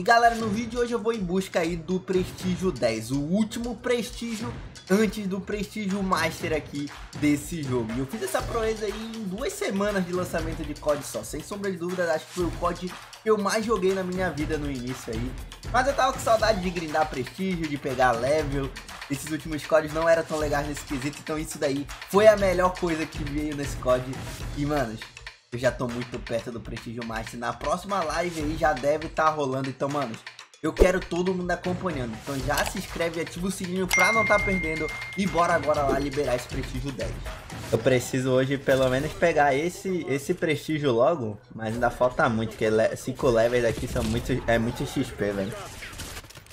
E galera, no vídeo de hoje eu vou em busca aí do Prestígio 10, o último Prestígio antes do Prestígio Master aqui desse jogo. E eu fiz essa proeza aí em 2 semanas de lançamento de COD só, sem sombra de dúvida, acho que foi o COD que eu mais joguei na minha vida no início aí. Mas eu tava com saudade de grindar Prestígio, de pegar level, esses últimos CODs não eram tão legais nesse quesito, então isso daí foi a melhor coisa que veio nesse COD e, manos, eu já tô muito perto do Prestígio Master. Na próxima live aí já deve tá rolando. Então, mano, eu quero todo mundo acompanhando. Então já se inscreve e ativa o sininho pra não tá perdendo. E bora agora lá liberar esse Prestígio 10. Eu preciso hoje pelo menos pegar esse Prestígio logo. Mas ainda falta muito, porque 5 levels aqui são muito XP, velho.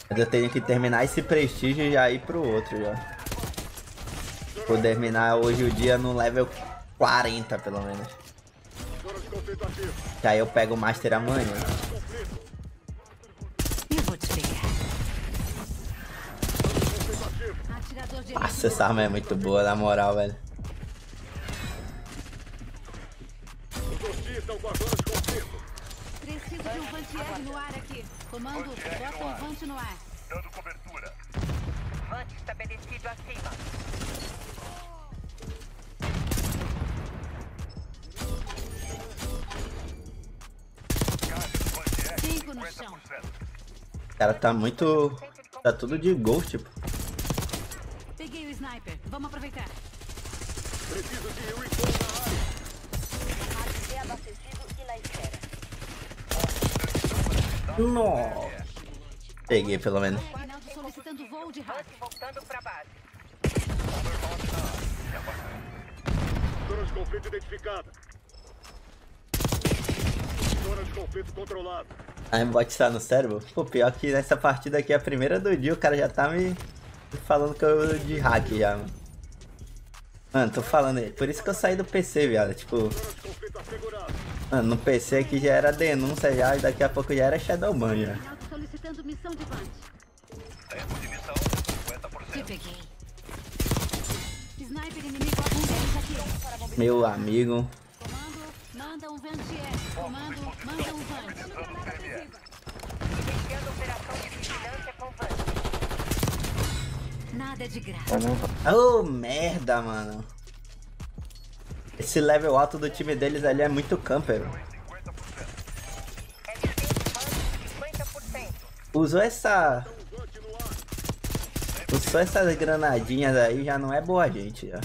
Mas eu tenho que terminar esse Prestígio e já ir pro outro, já. Vou terminar hoje o dia no level 40, pelo menos. Que aí eu pego o Master amanhã. Nossa, essa arma é muito boa, na moral, velho. Preciso de um Vantier no ar aqui. Comando, bota um Vant no ar. Dando cobertura. Vant estabelecido acima. O cara tá muito... tá tudo de gol, tipo. Peguei o sniper, vamos aproveitar. Preciso de um encontro na área. Arqueiro abastecido e na espera. Nossa. Peguei pelo menos. Reinaldo solicitando voo de rádio. Voltando pra base. Overlord Nar. Zona de conflito identificada. Zona de conflito controlada. A aimbot está no cérebro? Pô, pior que nessa partida aqui, a primeira do dia, o cara já tá me falando que eu de hack já, mano. Mano, tô falando aí. Por isso que eu saí do PC, viado. Tipo... mano, no PC aqui já era denúncia já e daqui a pouco já era Shadow Ban, já. Meu amigo... manda um Vantier, comando, manda um Vant. Iniciando operação de vigilância com Vant. Nada de graça. Oh, merda, mano. Esse level alto do time deles ali é muito camper. Usou essas granadinhas aí, já não é boa, gente, já.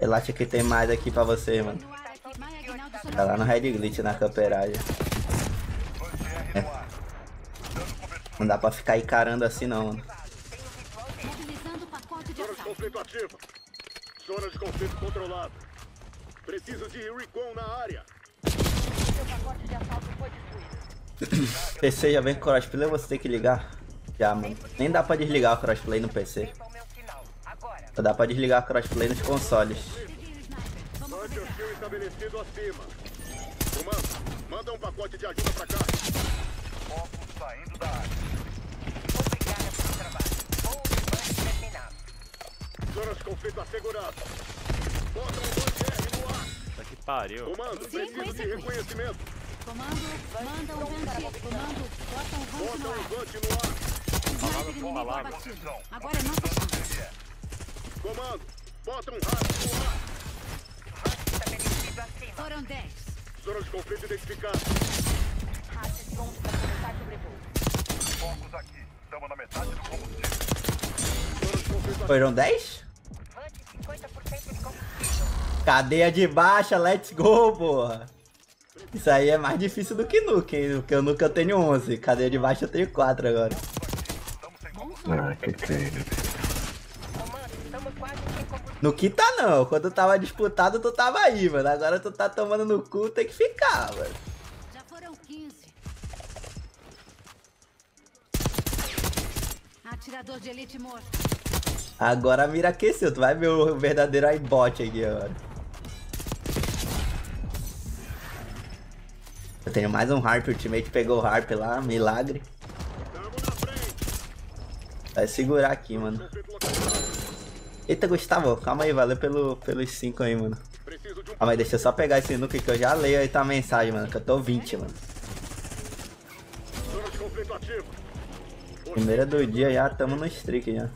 Relaxa que tem mais aqui pra você, mano. Tá lá no Red Glitch na camperagem. É. Não dá pra ficar encarando assim não, mano. Zona de conflito controlado. Preciso de recon na área. Seu pacote de assalto foi destruído. PC já vem com crossplay, você tem que ligar. Já, mano. Nem dá pra desligar o crossplay no PC. Só dá pra desligar o crossplay nos consoles. Tá que pariu. Comando, preciso de reconhecimento. Comando, manda um vante. Comando, bota um vante no ar. Agora é nossa. Comando, bota um rato no ar. Foram 10. Zona de conflito identificada. Focos aqui. Estamos na metade do combustível. Foram 10? Cadeia de baixa, let's go, porra. Isso aí é mais difícil do que Nuke, hein? Porque eu nunca tenho 11. Cadeia de baixa eu tenho 4 agora. Ah, que no que tá não, quando tava disputado tu tava aí, mano. Agora tu tá tomando no cu, tem que ficar, mano. Já foram 15. Atirador de elite morto. Agora a mira aqueceu, tu vai ver o verdadeiro aimbot aqui agora. Eu tenho mais um Harp, o teammate pegou o Harp lá, milagre. Vai segurar aqui, mano. Eita, Gustavo, calma aí, valeu pelos 5 aí, mano. Ah, mas deixa eu só pegar esse nuke que eu já leio aí tá mensagem, mano, que eu tô 20, mano. Primeira do dia já, tamo no streak já.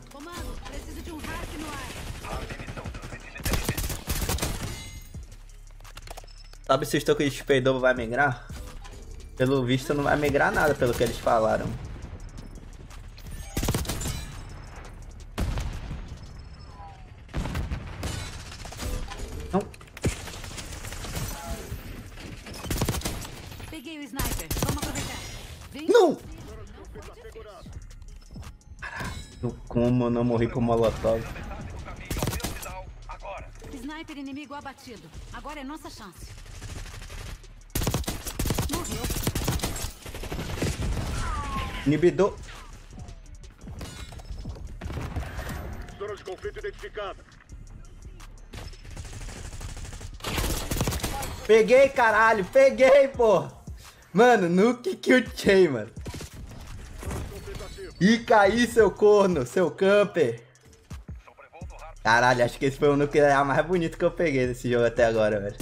Sabe se os tokens de Speedo vai migrar? Pelo visto não vai migrar nada, pelo que eles falaram. Não. Peguei o sniper, vamos aproveitar. Não! Caralho, como eu não morri com o molotov. Sniper inimigo abatido. Agora é nossa chance. Morreu. Inibidor. Zona de conflito identificada. Peguei, caralho. Peguei, pô. Mano, nuke que eu tinha, mano. E caí, seu corno, seu camper. Caralho, acho que esse foi o nuclear mais bonito que eu peguei nesse jogo até agora, velho.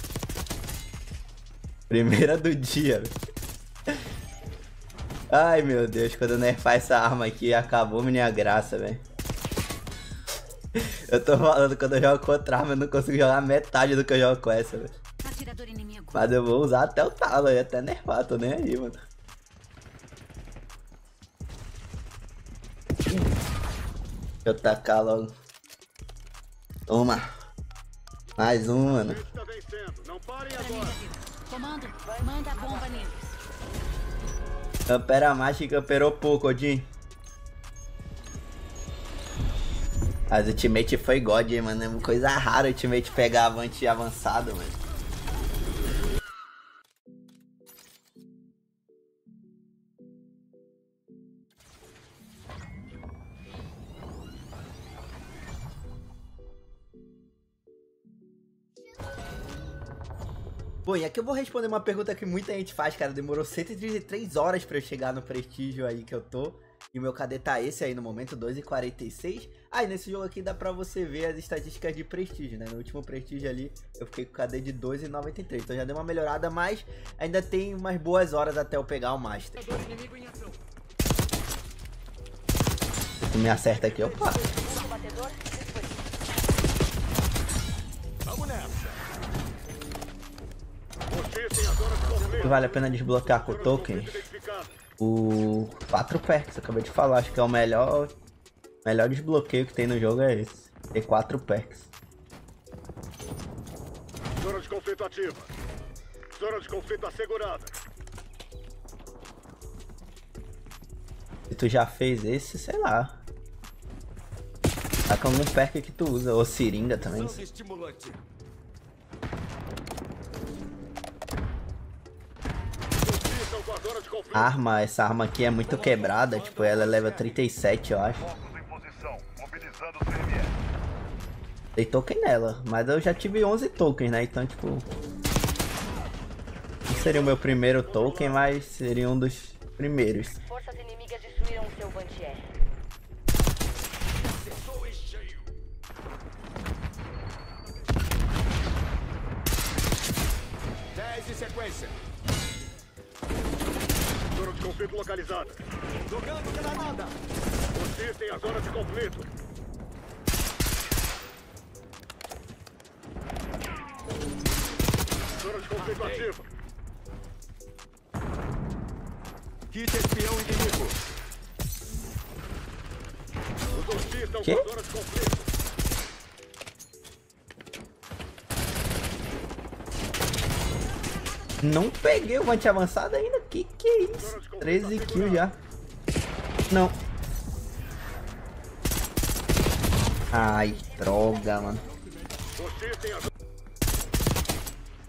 Primeira do dia, velho. Ai, meu Deus, quando eu nerfar essa arma aqui, acabou minha graça, velho. Eu tô falando, quando eu jogo com outra arma, eu não consigo jogar metade do que eu jogo com essa, velho. Mas eu vou usar até o talo, e até nerfar, tô nem aí, mano. Deixa eu tacar logo. Toma. Mais um, mano. Campera mais que camperou pouco, Odin. Mas o ultimate foi God, hein, mano. É uma coisa rara o ultimate pegar avante e avançado, mano. Bom, e aqui eu vou responder uma pergunta que muita gente faz, cara. Demorou 133 horas pra eu chegar no prestígio aí que eu tô. E o meu KD tá esse aí no momento, 2,46. Aí nesse jogo aqui dá pra você ver as estatísticas de prestígio, né? No último prestígio ali eu fiquei com KD de 2,93. Então já deu uma melhorada, mas ainda tem umas boas horas até eu pegar o Master. Se tu me acerta aqui, eu faço. Vamos nessa. Vale a pena desbloquear com o token o 4 perks, eu acabei de falar, acho que é o melhor desbloqueio que tem no jogo é esse, ter 4 perks. Zona de conflito ativa. Zona de conflito assegurada. Se tu já fez esse, sei lá. Tá com algum perk que tu usa, ou seringa também. Arma, essa arma aqui é muito quebrada, tipo, ela é level 37, eu acho. Tem token nela, mas eu já tive 11 tokens, né, então, tipo... Não seria o meu primeiro token, mas seria um dos primeiros. Forças inimigas destruíram o seu Vantier. Dez em sequência. Zona de conflito localizada. Jogando granada. Consistem a zona de conflito. Zona de conflito ativa. Kit espião inimigo. Os hostis estão com a zona de conflito. Não peguei o anti-avançado ainda, que é isso? 13 kills já. Não. Ai, droga, mano.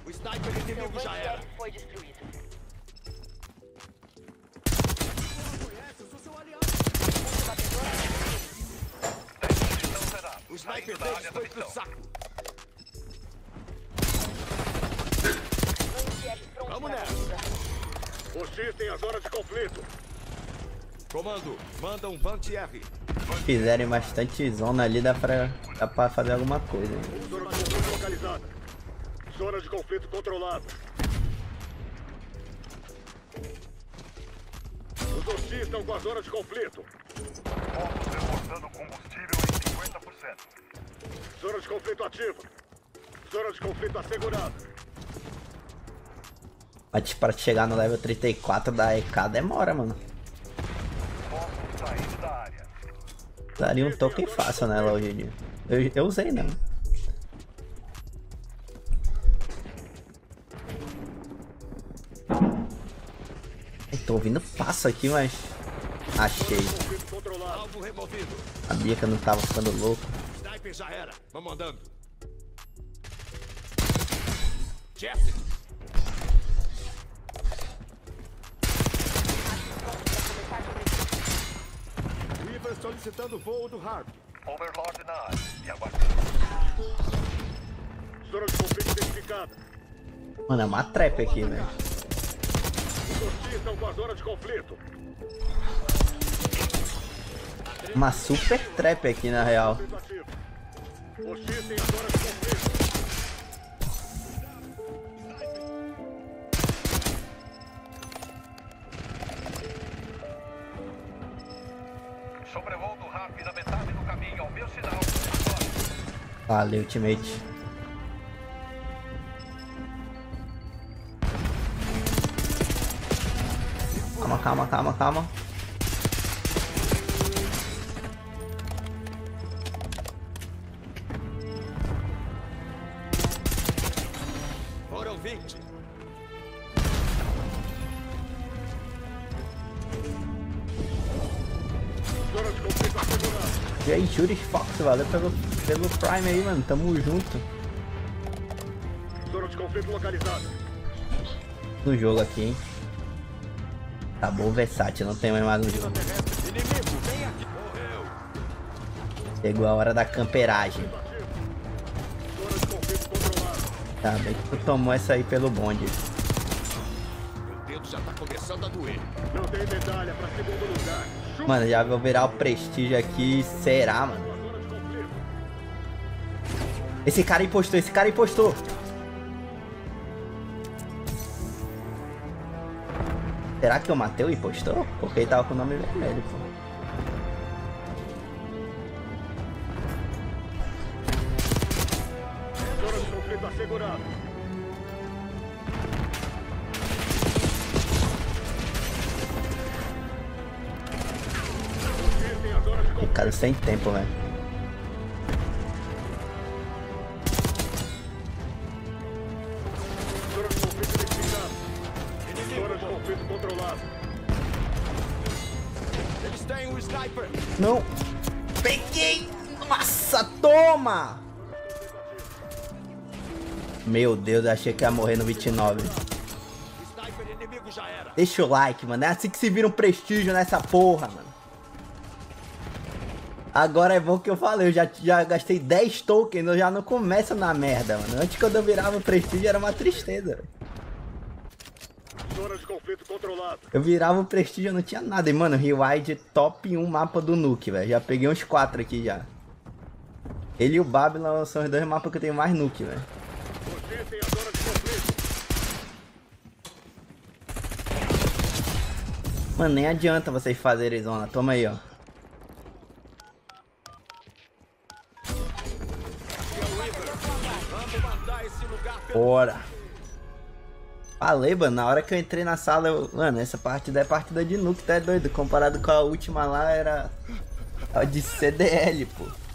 O sniper inimigo já era. O sniper foi pro saco. Vamos nessa. Vocês têm a zona de conflito. Comando, manda um Vantier. fizerem bastante zona ali, dá pra fazer alguma coisa. Hein? Zona de conflito controlada. Os hostis estão com a zona de conflito. Fomos reportando combustível em 50%. Zona de conflito ativa. Zona de conflito assegurada. Mas para chegar no level 34 da EK demora, mano. Posso sair da área. Daria um token fácil nela hoje em dia. Eu usei, né? Tô ouvindo passo aqui, mas achei. Sabia que eu não tava ficando louco. Sniper já era. Vamos andando. Jeff. Weaver solicitando o voo do Harp. Overlord Nar. E aguarda. Zona de conflito identificada. Mano, é uma trap aqui, velho. Com a zona de conflito. Uma super trap aqui na real. Sobrevoo do rápido na metade do caminho ao meu sinal. Valeu, teammate. Calma, calma, calma. Foram 20. E aí, Juris Fox, valeu pelo Prime aí, mano. Tamo junto. Zona de conflito localizada. No jogo aqui, hein. Acabou o Versace, não tem mais um jogo. Chegou a hora da camperagem. Tá bem que tu tomou essa aí pelo bonde. Mano, já vou virar o Prestígio aqui, será, mano? Esse cara impostou, esse cara impostou. Será que eu matei o impostor? Porque ele tava com o nome vermelho, pô. Zona de conflito assegurada. Ficaram sem tempo, velho. Zona de conflito identificada. Zona de conflito controlado. Eles têm um sniper. Não. Peguei. Nossa, toma. Meu Deus, eu achei que ia morrer no 29. Sniper inimigo já era. Deixa o like, mano. É assim que se vira um Prestígio nessa porra, mano. Agora é bom que eu falei. Eu já gastei 10 tokens. Eu já não começo na merda, mano. Antes, quando eu virava um Prestígio, era uma tristeza, velho. Zona de conflito controlado. Eu virava o Prestígio, eu não tinha nada. E mano, rewind top 1 mapa do nuke, velho. Já peguei uns 4 aqui já. Ele e o Babylon são os dois mapas que eu tenho mais nuke, velho. Você tem a zona de conflito. Mano, nem adianta vocês fazerem zona. Toma aí, ó. Bora. Falei, mano, na hora que eu entrei na sala, mano, essa partida é partida de nuke, tá doido? Comparado com a última lá, era a de CDL, pô.